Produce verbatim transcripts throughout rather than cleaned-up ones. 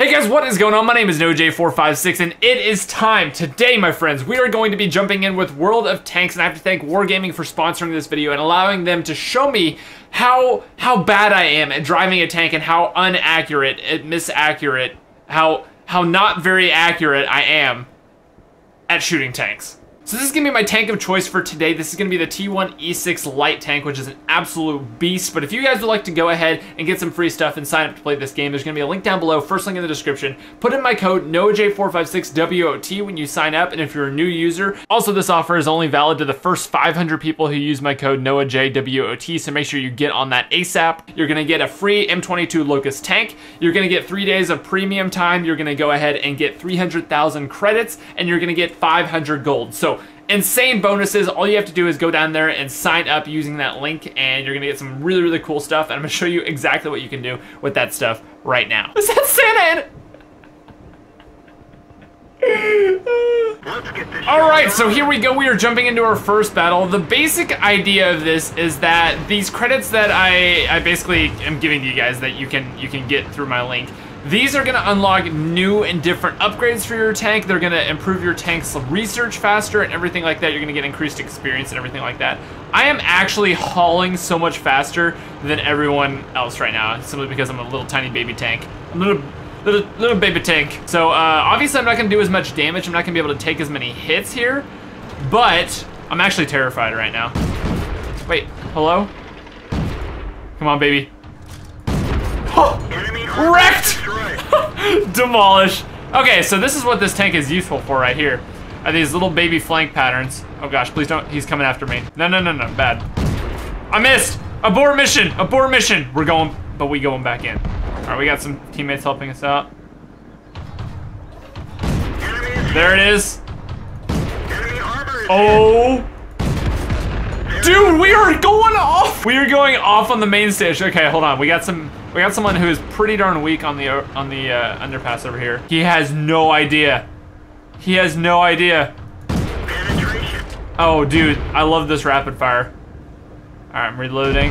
Hey guys, what is going on? My name is NoahJ four five six and it is time. Today, my friends, we are going to be jumping in with World of Tanks, and I have to thank Wargaming for sponsoring this video and allowing them to show me how how bad I am at driving a tank and how inaccurate, misaccurate, how how not very accurate I am at shooting tanks. So this is going to be my tank of choice for today. This is going to be the T one E six light tank, which is an absolute beast. But if you guys would like to go ahead and get some free stuff and sign up to play this game, there's going to be a link down below, first link in the description. Put in my code NoahJ four five six W O T when you sign up, and if you're a new user. Also, this offer is only valid to the first five hundred people who use my code NoahJ W O T, so make sure you get on that ASAP. You're going to get a free M twenty-two Locust tank. You're going to get three days of premium time. You're going to go ahead and get three hundred thousand credits, and you're going to get five hundred gold. So insane bonuses. All you have to do is go down there and sign up using that link, and you're gonna get some really, really cool stuff. And I'm gonna show you exactly what you can do with that stuff right now. Is that Santa in? Alright, so here we go. We are jumping into our first battle. The basic idea of this is that these credits that I, I basically am giving to you guys that you can you can get through my link, these are gonna unlock new and different upgrades for your tank. They're gonna improve your tank's research faster and everything like that. You're gonna get increased experience and everything like that. I am actually hauling so much faster than everyone else right now, simply because I'm a little tiny baby tank. I'm a little, little, little baby tank. So uh, obviously I'm not gonna do as much damage. I'm not gonna be able to take as many hits here, but I'm actually terrified right now. Wait, hello? Come on, baby. Oh, wrecked! Demolish. Okay, so this is what this tank is useful for right here. Are these little baby flank patterns. Oh gosh, please don't. He's coming after me. No, no, no, no. Bad. I missed. Abort mission. Abort mission. We're going, but we going back in. All right, we got some teammates helping us out. There it is. Oh. Dude, we are going off. We are going off on the main stage. Okay, hold on. We got some... We got someone who is pretty darn weak on the on the uh, underpass over here. He has no idea. He has no idea. Penetration. Oh, dude, I love this rapid fire. All right, I'm reloading.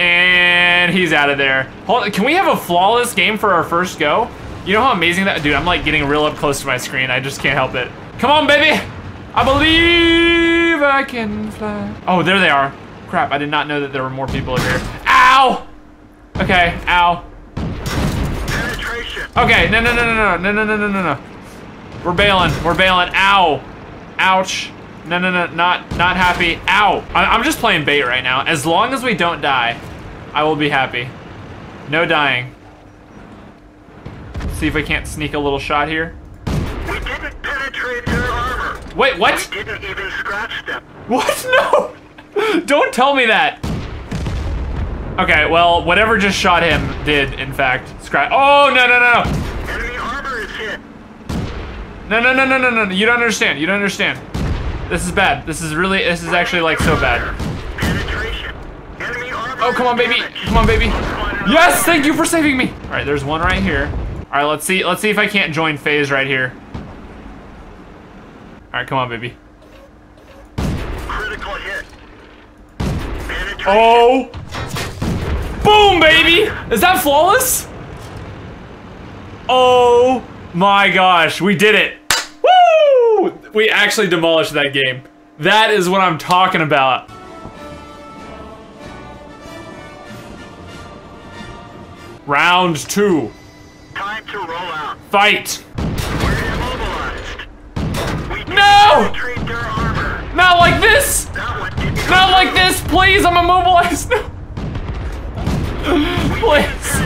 And he's out of there. Hold, can we have a flawless game for our first go? You know how amazing that, dude. I'm like getting real up close to my screen. I just can't help it. Come on, baby. I believe I can fly. Oh, there they are. Crap, I did not know that there were more people over here. Ow! Okay, ow. Penetration. Okay, no, no, no, no, no, no, no, no, no, no. We're bailing, we're bailing. Ow. Ouch. No, no, no, not not happy. Ow. I'm just playing bait right now. As long as we don't die, I will be happy. No dying. See if I can't sneak a little shot here. We didn't penetrate their armor. Wait, what? We didn't even scratch them. What? No! Don't tell me that. Okay, well, whatever just shot him did, in fact, scratch. Oh, no, no, no, no. Enemy armor is hit. No, no, no, no, no, no. You don't understand. You don't understand. This is bad. This is really, this is actually, like, so bad. Penetration. Enemy armor. Oh, come on, baby. Come on, baby. Yes, thank you for saving me. All right, there's one right here. All right, let's see. Let's see if I can't join FaZe right here. All right, come on, baby. Critical hit. Oh! Boom, baby! Is that flawless? Oh my gosh, we did it! Woo! We actually demolished that game. That is what I'm talking about. Round two. Time to roll out. Fight! We're immobilized. We no! Their armor. Not like this! Not like this, please! I'm immobilized. No. Please.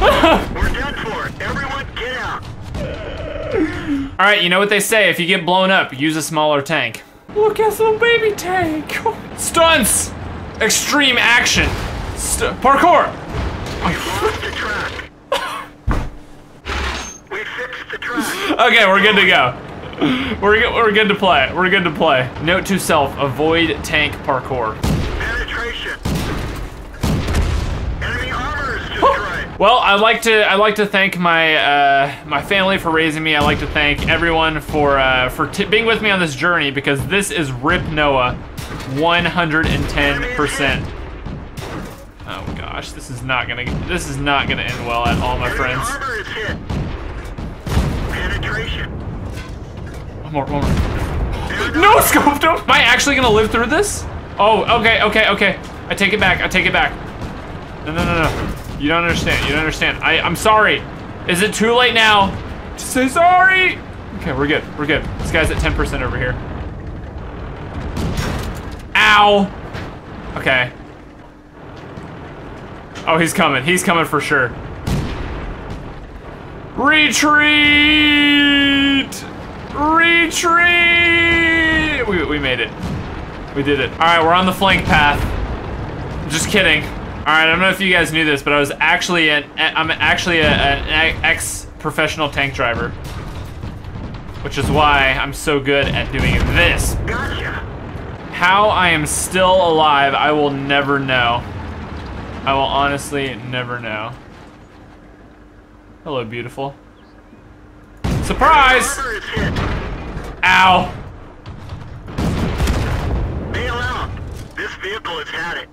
We're done for. Everyone, get out. All right, you know what they say: if you get blown up, use a smaller tank. Look at this little baby tank. Stunts, extreme action, St parkour. We've lost the track. We fixed the track. Okay, we're good to go. We're good, we're good to play. We're good to play. Note to self, avoid tank parkour. Penetration. Enemy armor is destroyed. Well, I like to I like to thank my uh, my family for raising me. I like to thank everyone for uh, for t being with me on this journey, because this is Rip Noah one hundred ten percent. Oh god. gosh, this is not gonna this is not gonna end well at all, my friends. One more, one more. No, scoped up! Am I actually gonna live through this? Oh, okay, okay, okay. I take it back. I take it back. No, no, no, no. You don't understand. You don't understand. I, I'm sorry. Is it too late now to say sorry? Okay, we're good. We're good. This guy's at ten percent over here. Ow. Okay. Oh, he's coming. He's coming for sure. Retreat! Retreat! We, we made it. We did it. All right, we're on the flank path. Just kidding. All right, I don't know if you guys knew this, but I was actually an I'm actually a, an ex-professional tank driver, which is why I'm so good at doing this. How I am still alive, I will never know. I will honestly never know. Hello, beautiful. Surprise! Ow! This vehicle has had it.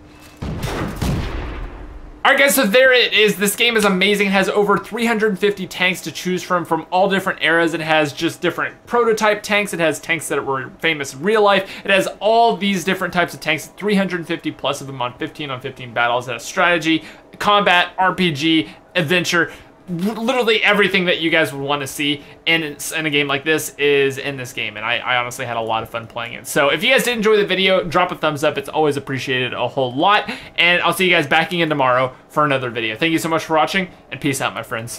All right, guys, so there it is. This game is amazing. It has over three hundred fifty tanks to choose from from all different eras. It has just different prototype tanks. It has tanks that were famous in real life. It has all these different types of tanks, three hundred fifty plus of them on fifteen on fifteen battles. It has strategy, combat, R P G, adventure. Literally everything that you guys would want to see in, in a game like this is in this game, and I, I honestly had a lot of fun playing it. So if you guys did enjoy the video, drop a thumbs up. It's always appreciated a whole lot, and I'll see you guys back again tomorrow for another video. Thank you so much for watching, and peace out, my friends.